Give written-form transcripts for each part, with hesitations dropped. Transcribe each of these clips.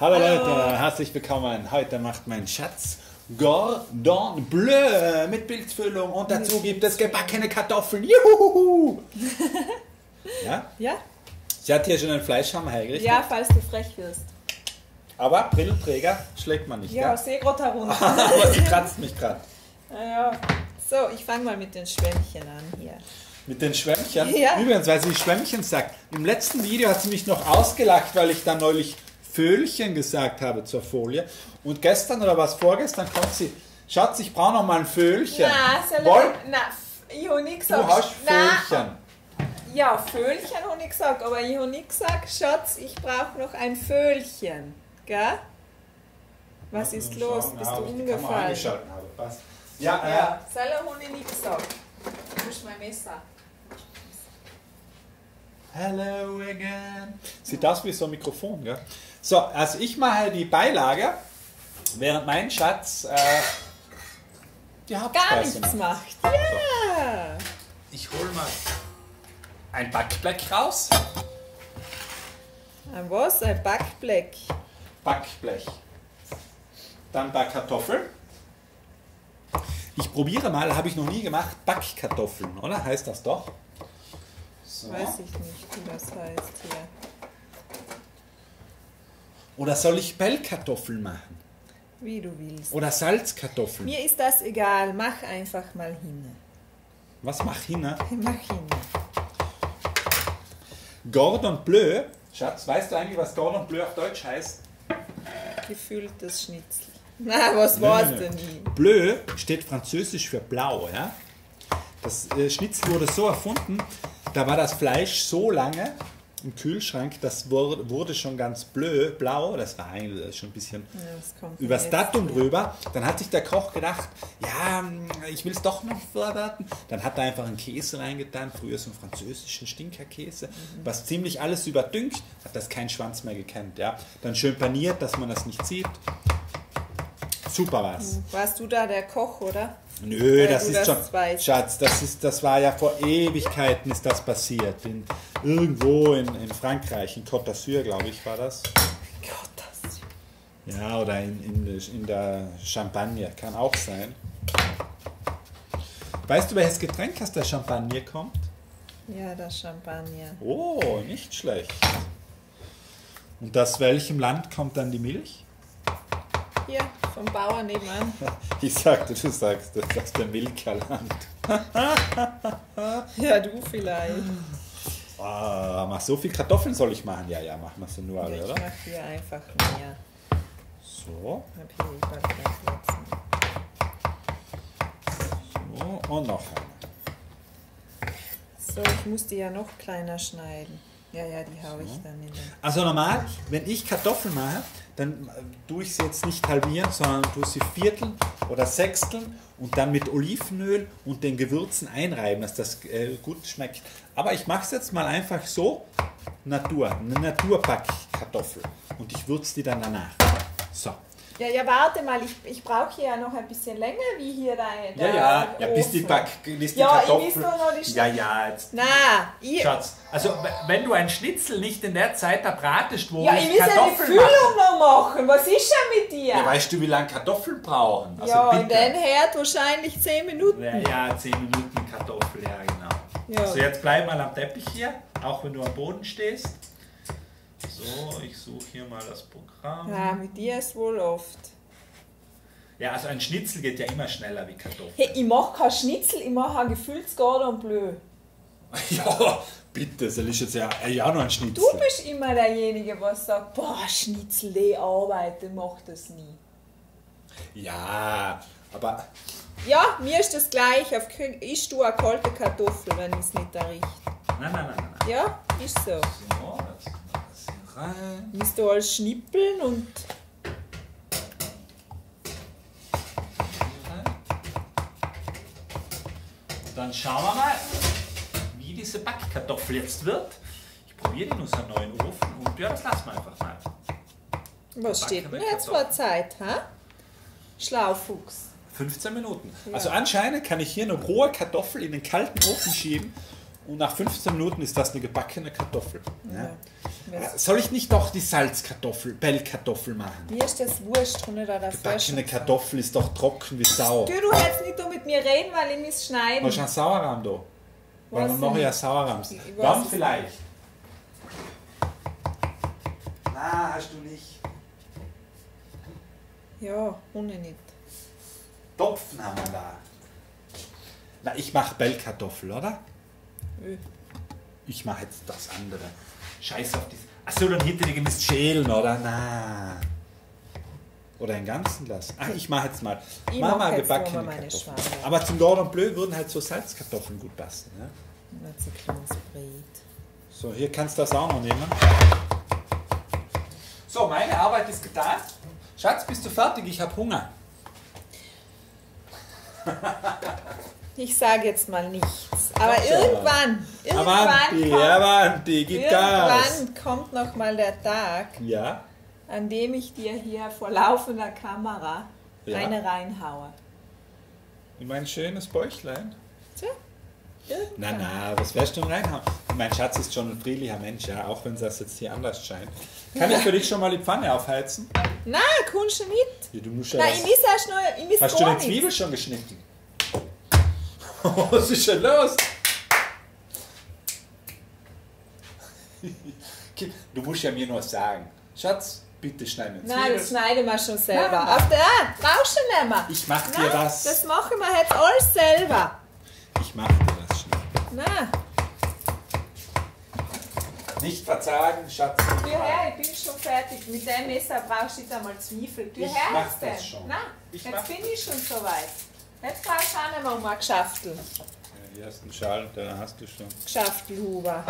Hallo Leute, herzlich willkommen. Heute macht mein Schatz Cordon Bleu mit Pilzfüllung und dazu gibt es gebackene Kartoffeln. Juhu! Ja? Ja? Sie hat hier schon einen Fleischhammer hergerichtet. Ja, falls du frech wirst. Aber Brillenträger schlägt man nicht, ja? Ja, sehe gerade herunter. Aber sie kratzt mich gerade. Ja. So, ich fange mal mit den Schwämmchen an hier. Mit den Schwämmchen? Ja. Übrigens, weil sie Schwämmchen sagt. Im letzten Video hat sie mich noch ausgelacht, weil ich dann neulich Föhlchen gesagt habe zur Folie. Und gestern oder was vorgestern kommt sie, Schatz, ich brauche noch mal ein Föhlchen. Ich habe nicht gesagt. Du hast Föhlchen. Na, ja, Föhlchen habe ich gesagt, aber ich habe nicht gesagt, Schatz, ich brauche noch ein Föhlchen. Gell? Was ist los? Schauen. Bist du umgefallen? Ich habe passt. Ja, ja. Selber habe ich nicht gesagt. Du musst mein Messer. Hello again. Sieht das wie so ein Mikrofon, gell? So, also ich mache die Beilage, während mein Schatz die Hauptspeise macht. Ja. So. Ich hole mal ein Backblech raus. Ein was? Ein Backblech. Backblech. Dann Backkartoffeln. Ich probiere mal, habe ich noch nie gemacht, Backkartoffeln, oder? Heißt das doch? So. Weiß ich nicht, wie das heißt hier. Oder soll ich Pellkartoffeln machen? Wie du willst. Oder Salzkartoffeln. Mir ist das egal, mach einfach mal hin. Was, mach hin? Mach hin. Cordon Bleu, Schatz, weißt du eigentlich, was Cordon Bleu auf Deutsch heißt? Gefülltes Schnitzel. Na, was war's denn? Bleu steht französisch für blau, ja? Das Schnitzel wurde so erfunden, da war das Fleisch so lange im Kühlschrank, das wurde schon ganz blau, das war eigentlich schon ein bisschen ja, übers Datum drüber. Dann hat sich der Koch gedacht, ja, ich will es doch noch verwerten. Dann hat er einfach einen Käse reingetan, früher so einen französischen Stinkerkäse, was ziemlich alles überdüngt, hat das kein Schwanz mehr gekannt, ja? Dann schön paniert, dass man das nicht sieht. Super war's. Warst du da der Koch, oder? Nö, weil das ist schon, weißt. Schatz, das war ja vor Ewigkeiten ist das passiert. Irgendwo in Frankreich, in Côte d'Azur, glaube ich, war das. Côte d'Azur. Ja, oder in der Champagne, kann auch sein. Weißt du, welches Getränk aus der Champagne kommt? Ja, das Champagner. Oh, nicht schlecht. Und aus welchem Land kommt dann die Milch? Hier, vom Bauer nebenan. Ich sagte, du sagst, das ist der Milka-Land. Ja, du vielleicht. Ah, mach so viel Kartoffeln soll ich machen? Ja, ja, mach mal so nur alle, oder? Ich mach hier einfach mehr. So. So, und noch eine. So, ich muss die ja noch kleiner schneiden. Ja, ja, die habe ich dann in den. Also normal, wenn ich Kartoffeln mache, dann tue ich sie jetzt nicht halbieren, sondern tue sie vierteln oder sechsteln und dann mit Olivenöl und den Gewürzen einreiben, dass das gut schmeckt. Aber ich mache es jetzt mal einfach so, eine Naturbackkartoffel. Und ich würze die dann danach. So. Ja, ja, warte mal, ich brauche hier ja noch ein bisschen länger, wie hier deine. Ja, ja, ja, bis die Kartoffel. Ich will nur noch die Schnitzel. Ja, ja, jetzt. Na, Schatz, also wenn du ein Schnitzel nicht in der Zeit erbratest, wo ja, ich Kartoffeln mache. Ja, ich will ja die Füllung noch machen. Was ist denn mit dir? Ja, weißt du, wie lange Kartoffeln brauchen? Also ja, in den Herd wahrscheinlich 10 Minuten. Ja, ja, 10 Minuten Kartoffel, ja, genau. Ja. Also jetzt bleib mal am Teppich hier, auch wenn du am Boden stehst. So, ich suche hier mal das Programm. Ja, mit dir ist wohl oft. Ja, also ein Schnitzel geht ja immer schneller wie Kartoffeln. Hey, ich mache kein Schnitzel, ich mache ein gefülltes Cordon Bleu. Ja, bitte, das ist jetzt ja noch ein Schnitzel. Du bist immer derjenige, der sagt, boah, Schnitzel, die Arbeit, der macht das nie. Ja, aber... Ja, mir ist das gleich. Ich tue eine kalte Kartoffel, wenn ich es nicht errichte. Nein, nein, nein, nein. Ja, ist so. So, das musst du alles schnippeln und... Dann schauen wir mal, wie diese Backkartoffel jetzt wird. Ich probiere den aus einem neuen Ofen und ja, das lassen wir einfach mal. Was steht denn jetzt vor Zeit, ha? Schlaufuchs. 15 Minuten. Ja. Also anscheinend kann ich hier eine rohe Kartoffel in den kalten Ofen schieben Und nach 15 Minuten ist das eine gebackene Kartoffel. Ja. Ja. Soll ich nicht doch die Salzkartoffel, Pellkartoffel machen? Mir ist das wurscht, ohne da das gebackene Kartoffel ist doch trocken wie Sau. Du hättest nicht mit mir reden, weil ich muss schneiden. Hast du einen Sauerrahm da? Weil du noch ja Sauerrahm hast. Dann vielleicht. Nein, hast du nicht. Ja, ohne nicht. Topf nehmen wir da. Na, ich mache Pellkartoffel, oder? Ich mache jetzt das andere. Scheiß auf das. Achso, dann hätte ich gemisst schälen, oder? Na. Oder einen ganzen lassen. Ach, ich mache jetzt mal. Ich Mama gebackene Kartoffeln. Aber zum Cordon Bleu würden halt so Salzkartoffeln gut passen. Ja? So, hier kannst du das auch noch nehmen. So, meine Arbeit ist getan. Schatz, bist du fertig? Ich habe Hunger. Ich sage jetzt mal nichts, aber irgendwann kommt noch mal der Tag, ja, an dem ich dir hier vor laufender Kamera, ja, eine reinhaue. In mein schönes Bäuchlein? Tja, irgendwann. Na, was wärst du denn reinhauen? Mein Schatz ist schon ein friedlicher Mensch, ja, auch wenn das jetzt hier anders scheint. Kann ich für dich schon mal die Pfanne aufheizen? Na, kommst du mit? Ja, du musst ja. Nein, ich hast du die Zwiebel schon geschnitten? Was ist schon los? Du musst ja mir nur sagen, Schatz, bitte schneiden wir Zwiebeln. Nein, das schneiden wir schon selber. Nein, nein. Auf der, brauchst du nicht mehr. Ich mach dir das. Das machen wir halt alles selber. Ich mach dir das schon. Nein. Nicht verzagen, Schatz. Tür her, ich bin schon fertig. Mit deinem Messer brauchst du jetzt einmal Zwiebeln. Tür her, ich mach das schon. Nein, jetzt bin ich schon so weit. Jetzt brauchst du auch nicht mehr um ein Geschaftel. Ja, die ersten Schalen, da hast du schon. Geschaftelhuber.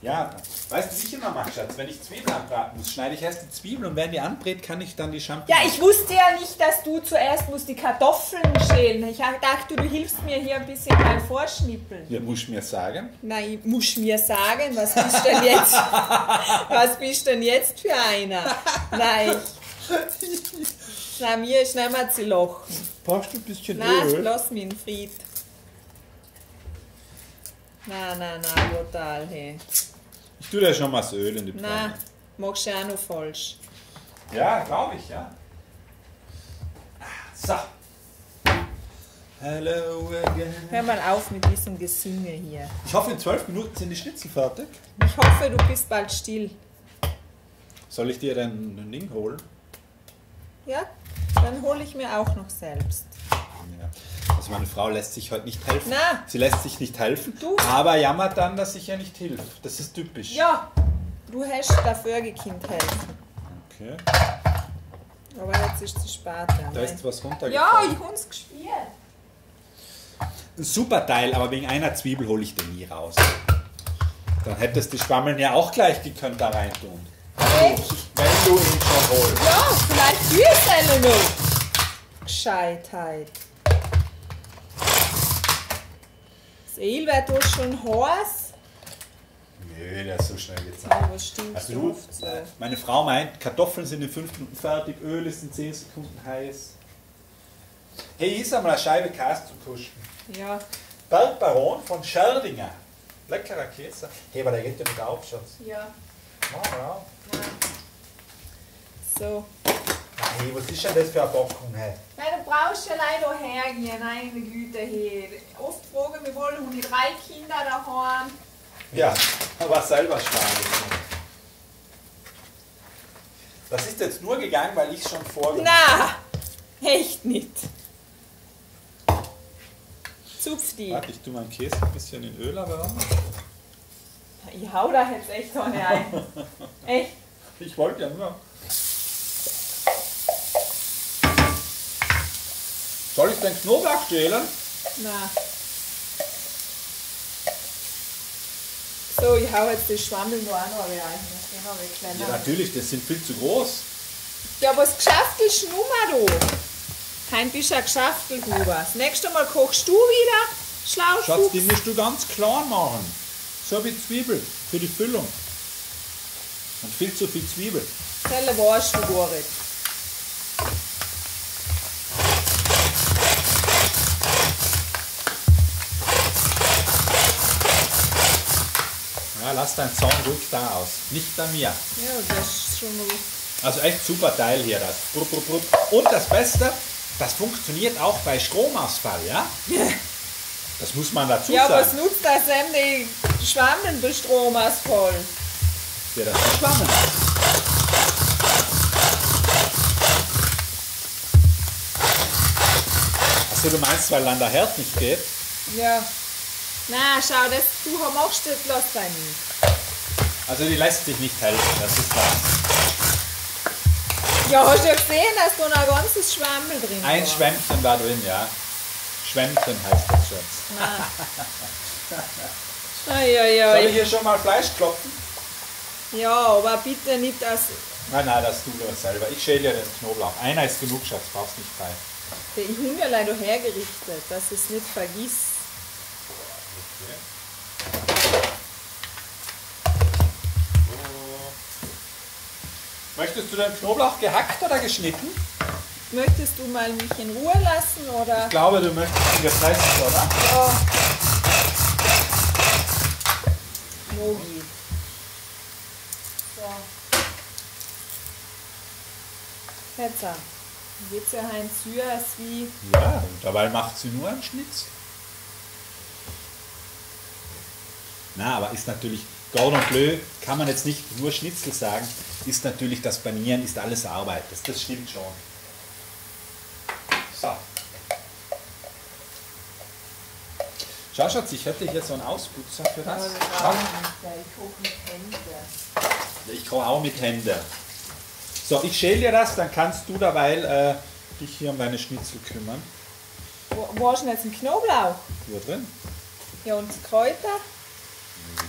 Ja, weißt du, was ich immer mache, Schatz? Wenn ich Zwiebeln anbraten muss, schneide ich erst die Zwiebeln und wenn die anbrät, kann ich dann die Champagne. Ja, ich wusste ja nicht, dass du zuerst musst die Kartoffeln schälen. Ich dachte, du hilfst mir hier ein bisschen beim Vorschnippeln. Ja, musst du mir sagen? Nein, musst du mir sagen, was bist denn jetzt? Was bist denn jetzt für einer? Nein. Nein, mir schneiden wir die Loch. Brauchst du ein bisschen Öl? Nein, lass mich in Fried. Nein, nein, nein, brutal. Hey. Ich tue da schon mal das Öl in die Pfanne. Nein, machst du auch noch falsch. Ja, glaube ich, ja. So. Hello again. Hör mal auf mit diesem Gesinge hier. Ich hoffe, in 12 Minuten sind die Schnitzel fertig. Ich hoffe, du bist bald still. Soll ich dir ein Ding holen? Ja, dann hole ich mir auch noch selbst. Ja. Also meine Frau lässt sich heute nicht helfen. Na, sie lässt sich nicht helfen, du, aber jammert dann, dass ich ihr nicht hilf. Das ist typisch. Ja, du hast dafür Kind helfen. Okay. Aber jetzt ist es spät. Da ist was runtergefallen. Ja, ich habe es gespielt. Ein super Teil, aber wegen einer Zwiebel hole ich den nie raus. Dann hättest du die Schwammeln ja auch gleich gekönnt da rein tun. Hey. Wenn du ihn schon holst. Ja, vielleicht für seine noch. Gescheitheit. Das Öl wird doch schon heiß. Nö, der ist so schnell gezogen. Ja, was stimmt? Also du, meine Frau meint, Kartoffeln sind in 5 Minuten fertig, Öl ist in 10 Sekunden heiß. Hey, isst einmal eine Scheibe Käse zum Kuschen. Ja. Bergbaron von Scherdinger. Leckerer Käse. Hey, aber der geht ja nicht auf, Schatz. Ja. Oh, ja. Nein. So. Hey, was ist denn das für eine Packung? Hey? Nein, du brauchst ja leider hergehen, meine Güte. Hey. Oft fragen wir wohl, haben die 3 Kinder daheim. Ja, aber selber sparen. Das ist jetzt nur gegangen, weil ich schon vorgegangen bin. Na, echt nicht. Zupf die. Warte, ich tue meinen Käse ein bisschen in Öl, aber ich hau da jetzt echt noch nicht ein. Echt? Ich wollte ja nur. Soll ich den Knoblauch schälen? Nein. So, ich hau jetzt die Schwammel nur auch noch rein. Das gehen wir weg kleiner. Ja, natürlich, das sind viel zu groß. Ja, aber das Geschaftel ist Nummer da. Kein bisschen Geschaftel drüber. Das nächste Mal kochst du wieder schlau. Schatz, die musst du ganz klein machen. So wie Zwiebel für die Füllung. Und viel zu viel Zwiebel. Teller warst du gar nicht. ja, lass deinen Zahnrück da aus, nicht an mir. Ja, das ist schon mal. Also echt super Teil hier, das. Brup, brup, brup. Und das Beste, das funktioniert auch bei Stromausfall, ja? Das muss man dazu sagen. Ja, was nutzt das denn die Schwammen bei Stromausfall? Ja, das ist Schwammen. Achso, du meinst, weil dann der Herd nicht geht? Ja. Na, schau, das du machst, das lässt sich nicht. Also die lässt sich nicht helfen, das ist klar. Ja, hast du ja gesehen, dass da noch ein ganzes Schwammel drin ist. Ein Schwämmchen da drin, ja. Schwämmchen heißt das schon. Nein. Soll ich hier schon mal Fleisch klopfen? Ja, aber bitte nicht das... Nein, nein, das tut er selber. Ich schäle ja den Knoblauch. Einer ist genug, Schatz, brauchst nicht frei. Der Hungerlein doch hergerichtet, dass es nicht vergisst. Möchtest du den Knoblauch gehackt oder geschnitten? Möchtest du mal mich in Ruhe lassen, oder? Ich glaube, du möchtest ihn gepresst, oder? Ja. Mogi. So. Jetzt geht es ja ein Süß wie... Ja, und dabei macht sie nur einen Schnitz. Na, aber ist natürlich... Cordon Bleu kann man jetzt nicht nur Schnitzel sagen, ist natürlich das Panieren, ist alles Arbeit, das stimmt schon. So. Schau, Schatz, ich hätte hier so einen Ausputzer für das. Schau. Ich koche auch mit Händen. So, ich schäle dir das, dann kannst du derweil dich hier um deine Schnitzel kümmern. Wo hast du denn jetzt den Knoblauch? Hier drin. Ja, und Kräuter?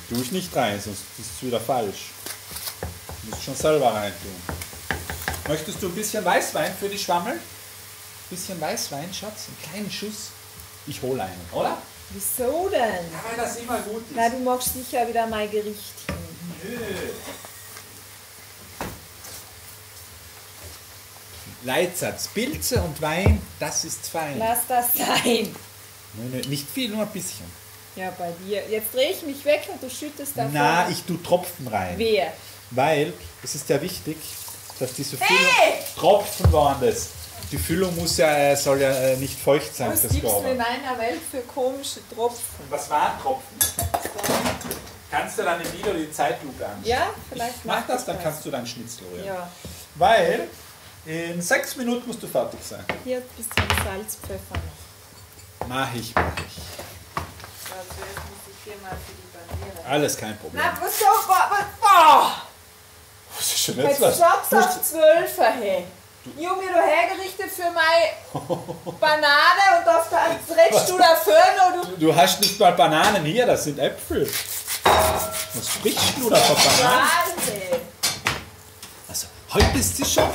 Tue ich nicht rein, sonst ist es wieder falsch. Du musst schon selber rein tun. Möchtest du ein bisschen Weißwein für die Schwammel? Ein bisschen Weißwein, Schatz? Einen kleinen Schuss? Ich hole einen, oder? Wieso denn? Ja, weil das immer gut ist. Na, du machst sicher wieder mein Gericht hin. Nö. Leitsatz, Pilze und Wein, das ist fein. Lass das sein. Nö, nö, nicht viel, nur ein bisschen. Ja, bei dir. Jetzt drehe ich mich weg und du schüttest davon. Na, ich tue Tropfen rein. Wer? Weil es ist ja wichtig, dass diese Füllung Tropfen waren das. Die Füllung muss ja, soll ja nicht feucht sein. Was gibst du in einer Welt für komische Tropfen? Und was waren Tropfen? So. Kannst du dann im Video die Zeitlupe anschauen? Ja, vielleicht. Ich mach das, dann kannst du deinen Schnitzel rühren. Ja. Weil in 6 Minuten musst du fertig sein. Hier ein bisschen Salz, Pfeffer noch. Mach ich, mach ich. Alles kein Problem. Na, wieso? Was ist schon jetzt was? Jetzt auf 12er, hey. Junge, du hergerichtet für meine Banane und auf der trittst du da vorne. Du hast nicht mal Bananen hier, das sind Äpfel. Was sprichst du da von Bananen? Wahnsinn. Also, heute ist es schon ein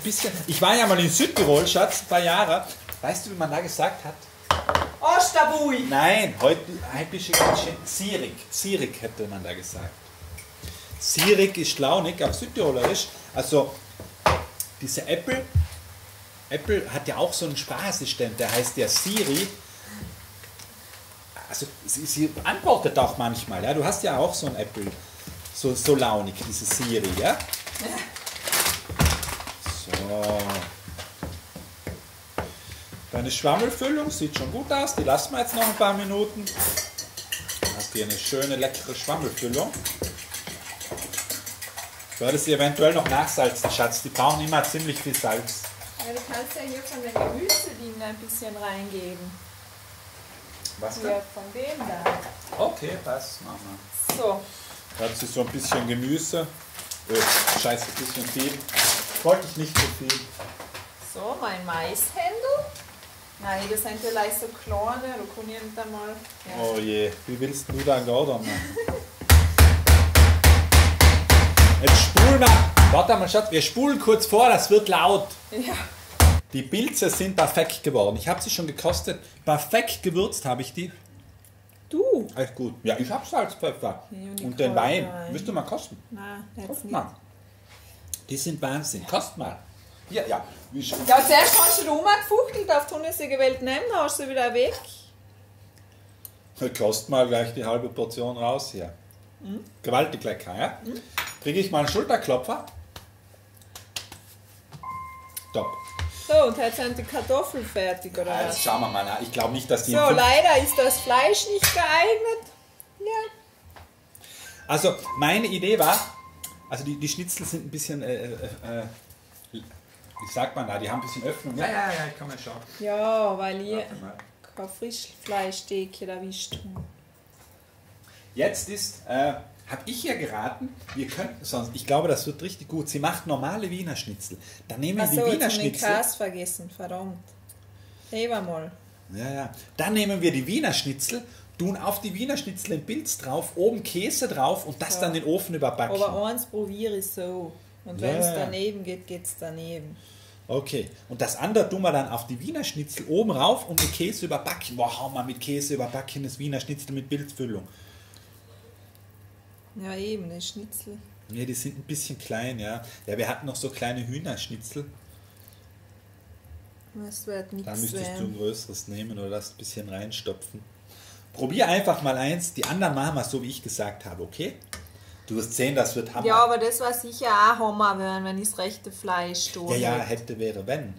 bisschen... Ich war ja mal in Südtirol, Schatz, ein paar Jahre. Weißt du, wie man da gesagt hat? Ostabui! Nein, heute heimische Sirik. Sirik hätte man da gesagt. Sirik ist launig auf Südtirolerisch. Also, diese Apple. Apple hat ja auch so einen Sprachassistent, der heißt ja Siri. Also, sie antwortet auch manchmal. Ja? Du hast ja auch so einen Apple. So launig, diese Siri, ja? So. Deine Schwammelfüllung sieht schon gut aus, die lassen wir jetzt noch ein paar Minuten. Dann hast du hier eine schöne, leckere Schwammelfüllung. Du würdest sie eventuell noch nachsalzen, Schatz, die brauchen immer ziemlich viel Salz. Ja, du kannst ja hier von den Gemüsedingen ein bisschen reingeben. Was denn? Hier von dem da. Okay, passt, Mama. So. Da hat sie so ein bisschen Gemüse. Scheiße, ein bisschen viel. Wollte ich nicht so viel. So, mein Maishändel. Nein, das sind vielleicht so kleine, da kann ich nicht einmal... Ja. Oh je, wie willst du da einen Gordon machen? Jetzt spulen wir... Warte mal, Schatz, wir spulen kurz vor, das wird laut. Ja. Die Pilze sind perfekt geworden. Ich habe sie schon gekostet. Perfekt gewürzt habe ich die. Du? Echt gut. Ja, ich habe Salzpfeffer. Und den Wein. Müsst du mal kosten. Nein, jetzt nicht. Die sind Wahnsinn. Kost mal. Ja, ja. Ja, zuerst hast du die Oma gefuchtelt, auf die Hunde sie gewählt nehmen, dann hast du sie wieder weg. Kost mal gleich die halbe Portion raus hier. gewaltig lecker, ja? Kriege ich mal einen Schulterklopfer. Top. So, und jetzt sind die Kartoffeln fertig, oder? Ja, jetzt schauen wir mal nach. Ich glaube nicht, dass die... So, leider ist das Fleisch nicht geeignet. Ja. Also, meine Idee war, also die Schnitzel sind ein bisschen... wie sagt man da? Die haben ein bisschen Öffnung. Ja, ja, ja, ich kann mal schauen. Ja, weil ihr kein Frischfleischstäbchen erwischt. Jetzt ist... habe ich ja geraten, wir könnten sonst, ich glaube, das wird richtig gut. Sie macht normale Wiener Schnitzel. Dann nehmen wir die Wiener Schnitzel. Ich habe den Käse vergessen, verdammt. Eben mal. Ja, ja. Dann nehmen wir die Wiener Schnitzel, tun auf die Wiener Schnitzel ein Pilz drauf, oben Käse drauf und das so. Dann in den Ofen überbacken. Aber eins probiere ich so. Und wenn es daneben geht, geht es daneben. Okay. Und das andere tun wir dann auf die Wiener Schnitzel oben rauf und mit Käse überbacken. Boah, hau mal mit Käse überbacken, das Wiener Schnitzel mit Pilzfüllung. Ja, eben, die Schnitzel. Ne, die sind ein bisschen klein, ja. Ja, wir hatten noch so kleine Hühnerschnitzel. Das wird nichts. Da müsstest du ein größeres nehmen oder das ein bisschen reinstopfen. Probier einfach mal eins. Die anderen machen wir so, wie ich gesagt habe, okay? Du wirst sehen, das wird Hammer. Ja, aber das war sicher auch Hammer, wenn ich das rechte Fleisch tue. Ja, ja, hätte, wäre, wenn.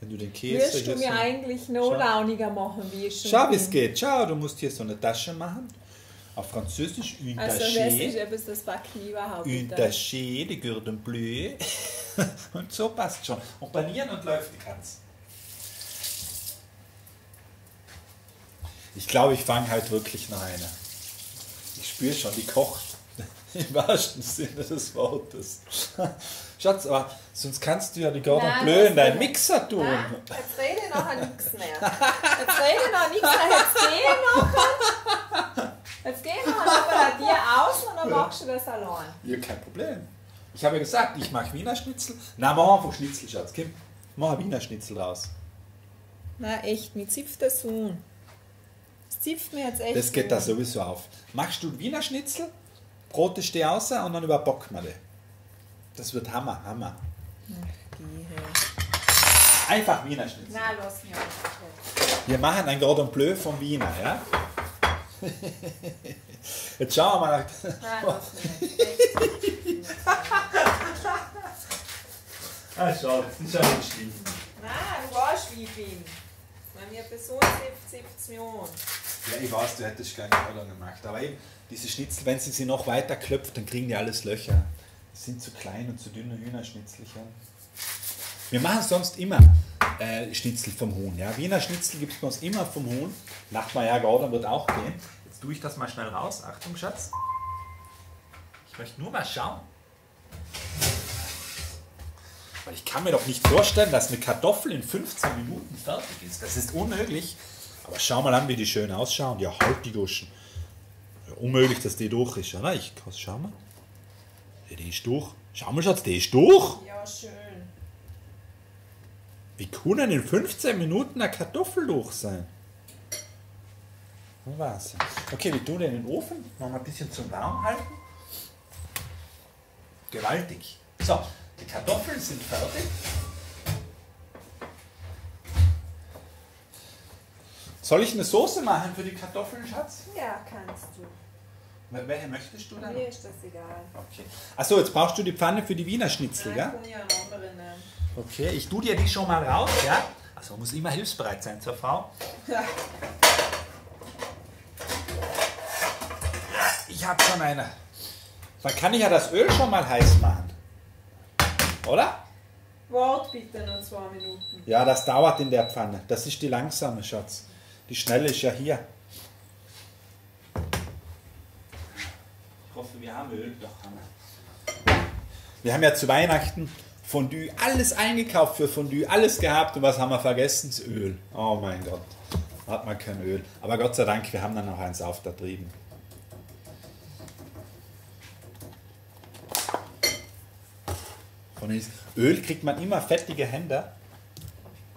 Wenn du den Käse... Wirst du mir eigentlich noch launiger machen, wie ich schon bin. Schau, wie es geht. Schau, du musst hier so eine Tasche machen. Auf Französisch, une tachée. Also westlich, ob es das Backen überhaupt ist. Une tachée de Cordon Bleu. Und so passt schon. Und panieren und läuft die Katze. Ich glaube, ich fange halt wirklich noch eine. Ich spüre schon, die kocht. Im wahrsten Sinne des Wortes. Schatz, aber sonst kannst du ja die Cordon Bleu in deinen Mixer tun. Nein, jetzt rede ich nachher nichts mehr. Jetzt rede ich noch nichts mehr. Jetzt sehe ich noch. Jetzt gehen wir halt bei dir aus und dann machst du das allein. Ja, kein Problem. Ich habe ja gesagt, ich mache Wiener Schnitzel. Na, mach einfach Schnitzel, Schatz. Kim, mach Wiener Schnitzel raus. Na, echt, mir zipft das Huhn. Das zipft mir jetzt echt. Das geht da sowieso auf. Machst du Wiener Schnitzel, Brote steh außer und dann überbacken wir die. Das wird Hammer, Hammer. Ach, geh her. Einfach Wiener Schnitzel. Na, lass mich auch. Wir machen ein Cordon Bleu vom Wiener, ja? Jetzt schauen wir mal nach. Ah, schau, das ist ja nicht schlimm. Nein, du warst wie bin. Wenn mir Person 70 Millionen. Ja, ich weiß, du hättest gar nicht Ordnung gemacht. Aber eben, diese Schnitzel, wenn sie sie noch weiter klöpft, dann kriegen die alles Löcher. Das sind zu klein und zu dünne Hühnerschnitzelchen. Wir machen sonst immer Schnitzel vom Huhn. Ja? Wiener Schnitzel gibt es bei uns immer vom Huhn. Macht man ja gerade, wird auch gehen. Jetzt tue ich das mal schnell raus. Achtung, Schatz. Ich möchte nur mal schauen. Weil ich kann mir doch nicht vorstellen, dass eine Kartoffel in 15 Minuten fertig ist. Das ist unmöglich. Aber schau mal an, wie die schön ausschauen. Ja, halt die Duschen. Ja, unmöglich, dass die durch ist, oder? Ich kann es schauen mal. Ja, die ist durch. Schau mal, Schatz, die ist durch. Ja, schön. Wie kann denn in 15 Minuten eine Kartoffel durch sein? Wahnsinn. Okay, wir tun den in den Ofen, noch ein bisschen zum Warm halten. Gewaltig. So, die Kartoffeln sind fertig. Soll ich eine Soße machen für die Kartoffeln, Schatz? Ja, kannst du. Welche möchtest du dann? Mir ist das egal. Okay. Achso, jetzt brauchst du die Pfanne für die Wiener Schnitzel, gell? Ja, okay, ich tue dir die schon mal raus, ja? Also man muss immer hilfsbereit sein zur Frau. Ja. Ich habe schon eine. Dann kann ich ja das Öl schon mal heiß machen. Oder? Wart bitte noch 2 Minuten. Ja, das dauert in der Pfanne. Das ist die langsame, Schatz. Die schnelle ist ja hier. Ich hoffe, wir haben Öl. Doch, haben wir. Wir haben ja zu Weihnachten Fondue, alles eingekauft für Fondue, alles gehabt und was haben wir vergessen? Das Öl. Oh mein Gott, hat man kein Öl. Aber Gott sei Dank, wir haben dann noch eins aufgetrieben. Von diesem Öl kriegt man immer fettige Hände.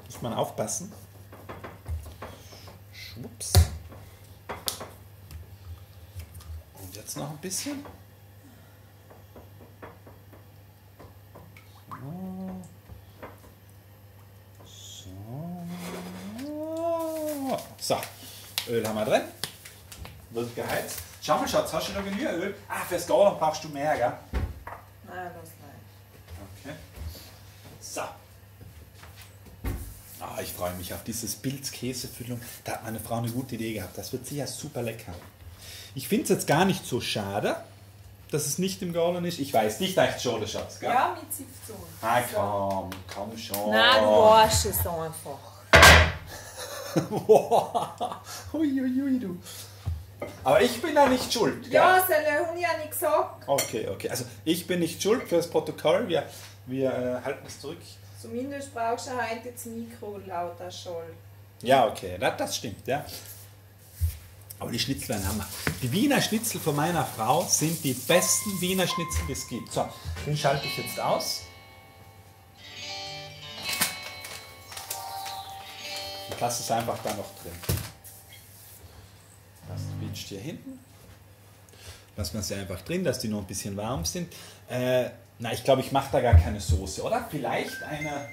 Muss man aufpassen. Schwupps. Und jetzt noch ein bisschen. So, Öl haben wir drin, wird geheizt. Schau mal, Schatz, hast du noch genügend Öl? Ah, fürs Garn brauchst du mehr, gell? Nein, das nicht. Okay. So. Ah, ich freue mich auf dieses Pilz-Käsefüllung. Da hat meine Frau eine gute Idee gehabt. Das wird sicher super lecker. Ich finde es jetzt gar nicht so schade, dass es nicht im Garten ist. Ich weiß nicht, echt schade, Schatz, gell? Ja, mit Ziftsohn. Ah, komm schon. Nein, du warst es einfach. Uiuiui, du. Aber ich bin da nicht schuld. Gell? Ja, das habe ich ja nicht gesagt. Okay. Also ich bin nicht schuld für das Protokoll. Wir halten es zurück. Zumindest brauchst du heute das Mikro lauter Scholl. Ja, okay. Das stimmt, ja. Aber die Schnitzel haben wir. Die Wiener Schnitzel von meiner Frau sind die besten Wiener Schnitzel, die es gibt. So, den schalte ich jetzt aus. Und lasse es einfach da noch drin. Das pinscht hier hinten. Lassen wir sie einfach drin, dass die noch ein bisschen warm sind. Na, ich glaube, ich mache da gar keine Soße, oder? Vielleicht eine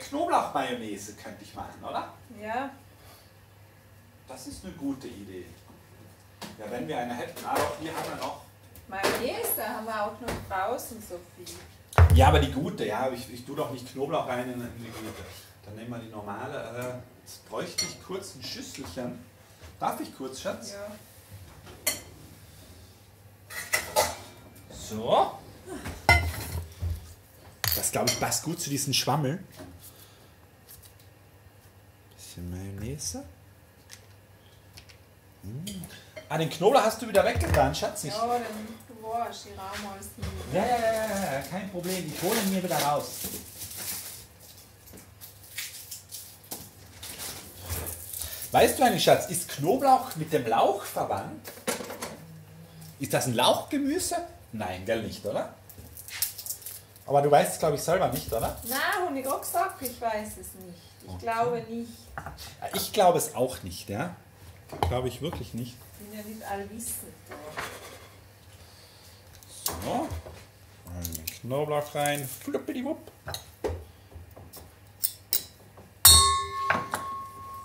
Knoblauchmayonnaise könnte ich machen, oder? Ja. Das ist eine gute Idee. Ja, wenn wir eine hätten, aber hier haben wir noch. Mayonnaise haben wir auch noch draußen so viel. Ja, aber die gute, ja, ich tue doch nicht Knoblauch rein in die gute. Dann nehmen wir die normale. Jetzt bräuchte ich kurz ein Schüsselchen. Darf ich kurz, Schatz? Ja. So. Das, glaube ich, passt gut zu diesen Schwammeln. Bisschen Mayonnaise. Ah, den Knoblauch hast du wieder weggetan, Schatz. Ja, dann warst du die Raum. Ja, kein Problem. Ich hole ihn mir wieder raus. Weißt du eigentlich, Schatz, ist Knoblauch mit dem Lauch verwandt? Ist das ein Lauchgemüse? Nein, gell, nicht, oder? Aber du weißt es, glaube ich, selber nicht, oder? Nein, habe ich auch gesagt, ich weiß es nicht. Ich glaube nicht. Ich glaube es auch nicht, ja. Glaube ich wirklich nicht. Ich bin ja nicht allwissend. So. Einen Knoblauch rein. Fluppidiwupp.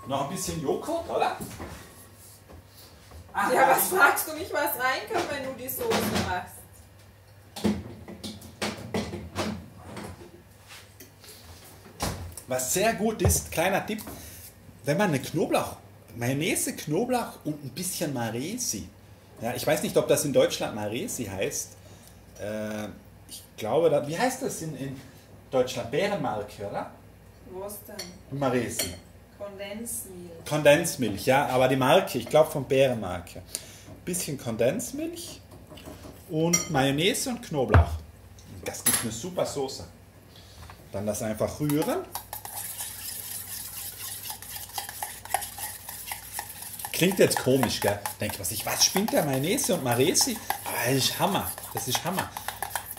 Noch ein bisschen Joghurt, oder? Ah, ja, was fragst du mich, was reinkommt, wenn du die Soße machst? Was sehr gut ist, kleiner Tipp, wenn man eine Mayonnaise, Knoblauch und ein bisschen Maresi. Ja, ich weiß nicht, ob das in Deutschland Maresi heißt. Ich glaube, wie heißt das in Deutschland? Bärenmarke, oder? Was denn? Maresi. Kondensmilch. Kondensmilch, ja, aber die Marke, ich glaube von Bärenmarke. Ein bisschen Kondensmilch und Mayonnaise und Knoblauch. Das gibt eine super Soße. Dann das einfach rühren. Klingt jetzt komisch, gell? Denkt man sich, was spinnt der Mayonnaise und Maresi? Aber das ist Hammer, das ist Hammer.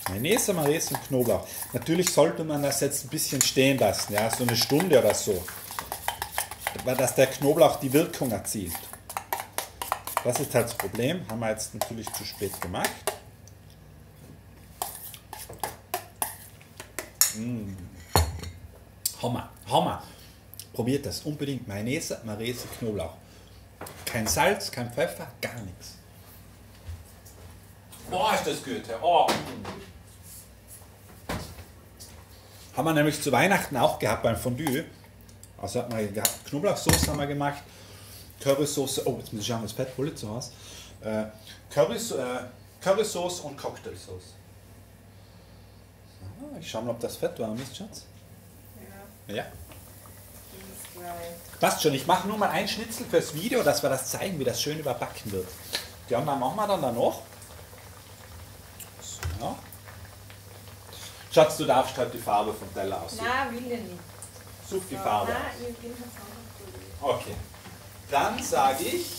Mayonnaise, Maresi und Knoblauch. Natürlich sollte man das jetzt ein bisschen stehen lassen, ja, so eine Stunde oder so. Dass der Knoblauch die Wirkung erzielt. Das ist halt das Problem, haben wir jetzt natürlich zu spät gemacht. Hammer, Hammer. Probiert das unbedingt. Mayonnaise, Maresi, Knoblauch. Kein Salz, kein Pfeffer, gar nichts. Boah, ist das gut. Oh. Haben wir nämlich zu Weihnachten auch gehabt beim Fondue. Also hat man gehabt, Knoblauchsoße haben wir gemacht, Currysoße, oh, jetzt muss ich schauen, was Pet Bullet zu Hause. Currysoße und Cocktailsoße. So, ich schaue mal, ob das Fett warm ist, Schatz. Ja. Passt schon, ich mache nur mal ein Schnitzel fürs Video, dass wir das zeigen, wie das schön überbacken wird. Die anderen machen wir dann danach. So. Schatz, du darfst halt die Farbe vom Teller aussehen. Nein, will ich nicht. Such die Farbe. Okay. Dann sage ich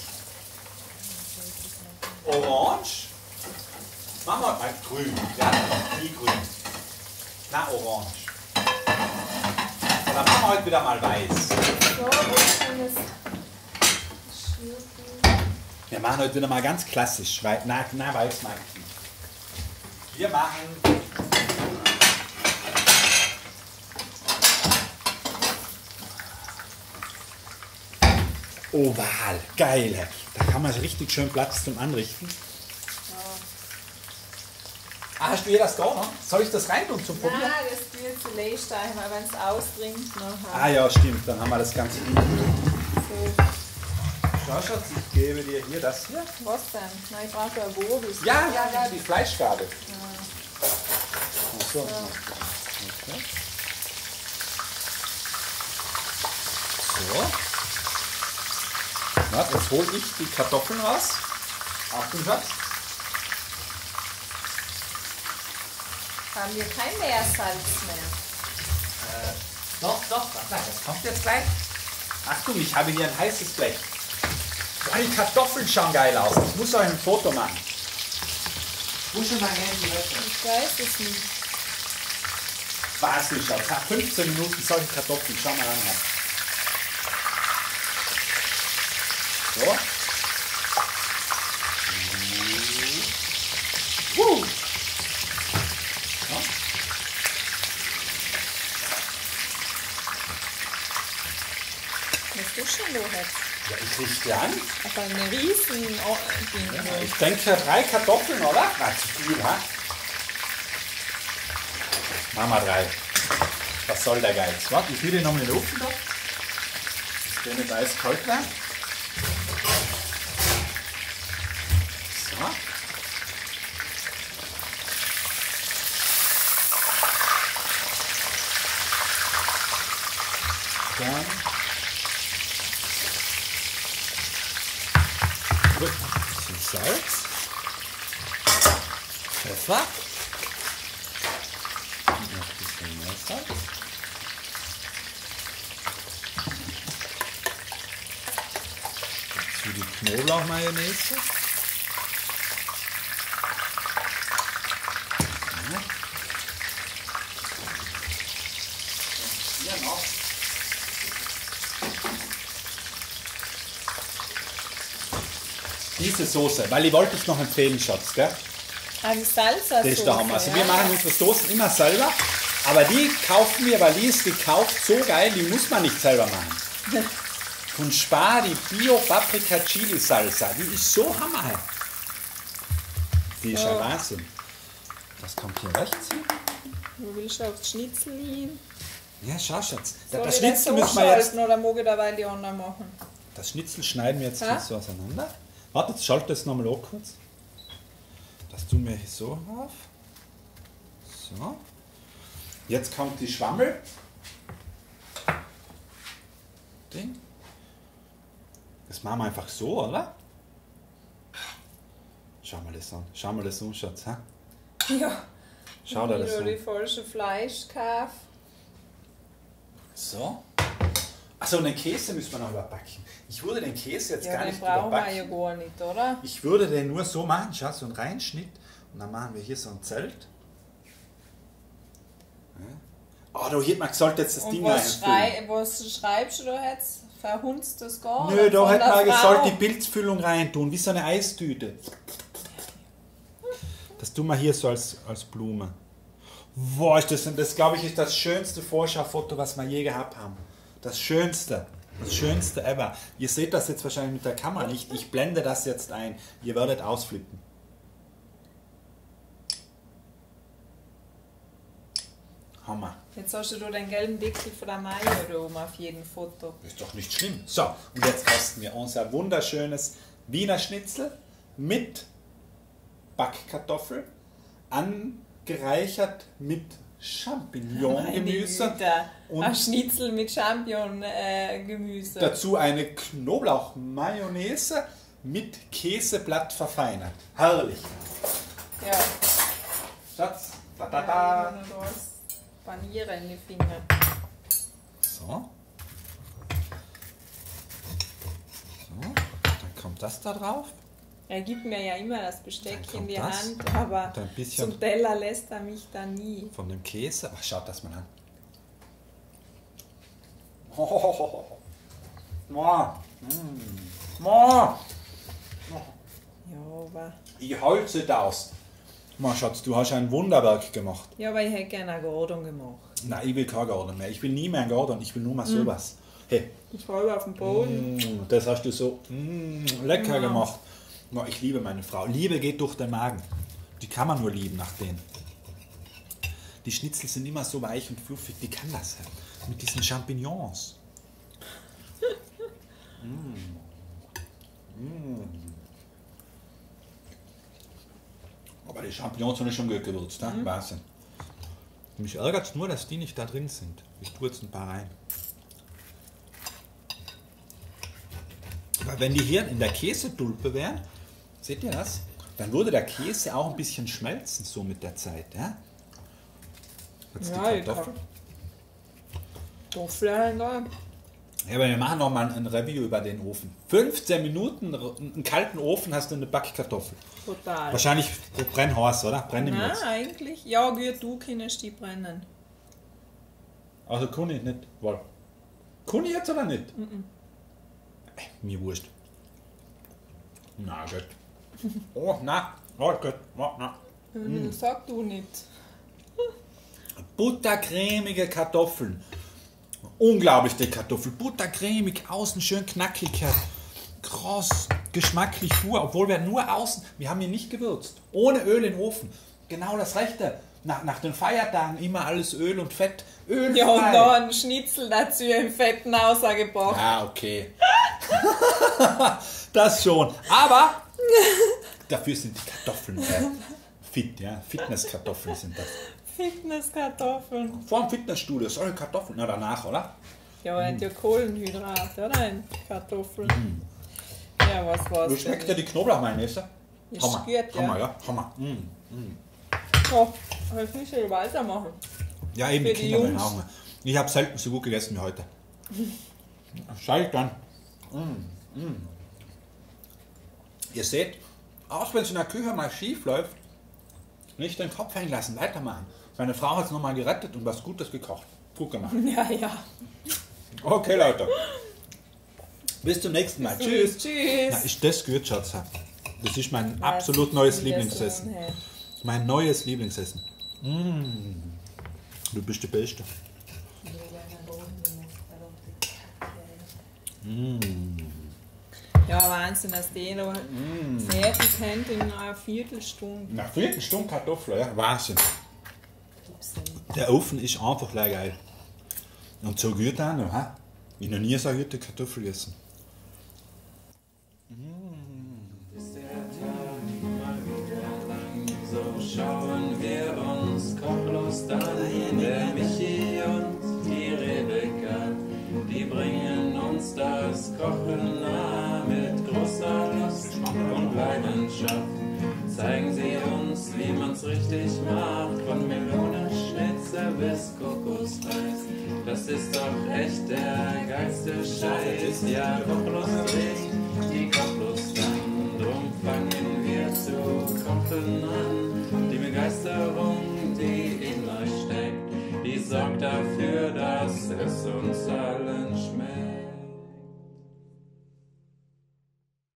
Orange. Machen wir mal grün. Ja, nie grün. Na, Orange. Und dann machen wir heute wieder mal weiß. Wir machen heute wieder mal ganz klassisch. Na, weiß mag ich nicht. Wir machen. Oval, geil. Da kann man richtig schön Platz zum Anrichten. Ah, hast du hier das da, ne? Soll ich das rein tun zum Probieren? Nein, das gilt zu Leihstein, weil wenn es austrinkt. Ah ja, stimmt, dann haben wir das Ganze gut. So. Schau, Schatz, ich gebe dir hier das hier. Was denn? Nein, ich brauche ein Wurst. Ja, ja, ja, die Fleischgabe. Ja. Ach so. Ja. Okay. So. Na, jetzt hole ich die Kartoffeln raus. Achtung, Schatz. Haben wir kein Meersalz mehr? Doch, doch, das kommt jetzt gleich. Achtung, ich habe hier ein heißes Blech. Boah, die Kartoffeln schauen geil aus. Ich muss euch ein Foto machen. Wo schon mal Handy öffnen? Ich weiß es nicht. Basel, schaut. Nach 15 Minuten solche Kartoffeln. Schau mal an. So. Ja, ich richte an. Aber eine riesen... Oh, ja, ich denke 3 Kartoffeln, oder? Na, zu viel, ha? Machen wir 3. Was soll der Geiz? Warte, ich will den nochmal in den Ofen. Ich stelle jetzt eiskalt rein. So. Dann Salz, Pfeffer und noch ein bisschen mehr Salz. Dazu die Knoblauchmayonnaise. Ja. Und hier noch. Diese Soße, weil ich wollte es noch empfehlen, Schatz, gell? Eine Salsa-Soße. Da also wir machen unsere Soßen immer selber, aber die kaufen wir, weil die ist gekauft, so geil, die muss man nicht selber machen. Von Spari, Bio-Paprika-Chili-Salsa, die ist so hammer. Die ist ein Wahnsinn. Das kommt hier rechts hin. Wo willst du aufs Schnitzel hin? Ja, schau, Schatz. So, das Schnitzel müssen wir jetzt... Oder mag ich dabei die anderen machen? Das Schnitzel schneiden wir jetzt kurz so auseinander. Warte, jetzt schalte das nochmal an kurz. Das tun wir so auf. So. Jetzt kommt die Schwammel. Ding. Das machen wir einfach so, oder? Schau mal das an. Schau mal das an, Schatz. Ha? Ja. Schau dir das an. Die falsche Fleisch kaufen. So. Achso, einen Käse müssen wir noch überbacken. Ich würde den Käse jetzt gar nicht überbacken. Den brauchen wir ja gar nicht, oder? Ich würde den nur so machen, schau, so einen Reinschnitt. Und dann machen wir hier so ein Zelt. Ah, ja. Oh, da hätte man gesagt, jetzt das Ding reinfüllen. Was schreibst du da jetzt? Verhunzt das gar nicht? Nö, da hätte man gesagt, die Pilzfüllung reintun, wie so eine Eistüte. Das tun wir hier so als Blume. Boah, das glaube ich ist das schönste Vorschaufoto, was wir je gehabt haben. Das Schönste ever. Ihr seht das jetzt wahrscheinlich mit der Kamera nicht. Ich blende das jetzt ein. Ihr werdet ausflippen. Hammer. Jetzt hast du den gelben Deckel von der Mayo da oben auf jedem Foto. Ist doch nicht schlimm. So, und jetzt kosten wir unser wunderschönes Wiener Schnitzel mit Backkartoffel, angereichert mit Champignon-Gemüse und ein Schnitzel mit Champignon-Gemüse. Dazu eine Knoblauch-Mayonnaise mit Käseblatt verfeinert. Herrlich! Ja. Schatz, da. Ja, Paniere in die Finger. So. Dann kommt das da drauf. Er gibt mir ja immer das Besteck in die Hand, aber zum Teller lässt er mich da nie. Von dem Käse? Ach, schaut das mal an. Ich holze das. Ma, Schatz, du hast ein Wunderwerk gemacht. Ja, aber ich hätte gerne einen Gordon gemacht. Nein, ich will keinen Gordon mehr. Ich will nie mehr einen Gordon, ich will nur mal sowas. Hey. Das Faul auf dem Boden. Das hast du so lecker gemacht. Ich liebe meine Frau. Liebe geht durch den Magen. Die kann man nur lieben nach denen. Die Schnitzel sind immer so weich und fluffig. Die kann das halt. Mit diesen Champignons. Aber die Champignons haben schon gewürzt, ne? Wahnsinn. Mich ärgert es nur, dass die nicht da drin sind. Ich tue jetzt ein paar rein. Weil wenn die hier in der Käsetulpe wären, seht ihr das? Dann würde der Käse auch ein bisschen schmelzen, so mit der Zeit. Ja? Jetzt ja, die Kartoffeln. Ja, aber wir machen nochmal ein Review über den Ofen. 15 Minuten einen kalten Ofen hast du eine Backkartoffel. Total. Wahrscheinlich Brennhorst, oder? Brennen wir jetzt. Eigentlich. Ja, gut, du kannst die brennen. Also kann ich nicht. Wohl. Kann ich jetzt oder nicht? Mir wurscht. Na gut. Oh, na. Oh, gut. Oh, na. Sag du nicht. Buttercremige Kartoffeln. Unglaublich, die Kartoffel. Buttercremig, außen schön knackig. Kross, geschmacklich pur. Obwohl wir nur außen, wir haben hier nicht gewürzt. Ohne Öl in den Ofen. Genau das Rechte. Nach den Feiertagen immer alles Öl und Fett. Ölfrei. Ja, und noch ein Schnitzel dazu im fetten ausgebracht. Ja, okay. Das schon. Aber dafür sind die Kartoffeln fit. Ja? Fitnesskartoffeln sind das. Fitnesskartoffeln. Vor dem Fitnessstudio, solche Kartoffeln. Na, danach, oder? Ja, und ja Kohlenhydrate, oder? In Kartoffeln. Ja, was war's? Wie schmeckt dir die Knoblauchmayonnaise? Hammer. Hammer. So, jetzt müssen wir weitermachen. Ja, eben, für die Kinder wollen auch. Ich habe selten so gut gegessen wie heute. Schalt dann. Ihr seht, auch wenn es in der Küche mal schief läuft, nicht den Kopf hängen lassen, weitermachen. Meine Frau hat es nochmal gerettet und was Gutes gekocht. Gut gemacht. Ja, ja. Okay, Leute. Bis zum nächsten Mal. Tschüss. Tschüss. Na, ist das gut, Schatz? Das ist mein absolut neues Lieblingsessen. Mein neues Lieblingsessen. Du bist die Beste. Ja, Wahnsinn, dass die noch sehr viel kennt in einer Viertelstunde. Eine Viertelstunde Kartoffeln, ja, Wahnsinn. Der Ofen ist einfach geil. Und so gut auch noch. He? Ich habe noch nie so gute Kartoffeln gegessen. Schauen wir uns kochlos an, der Michi und die Rebecca, die bringen uns das Kochen nah mit großer Lust und Leidenschaft. Zeigen sie uns, wie man's richtig macht, von Melonenschnitzel bis Kokosreis. Das ist doch echt der geilste Scheiß, ja, kochlos.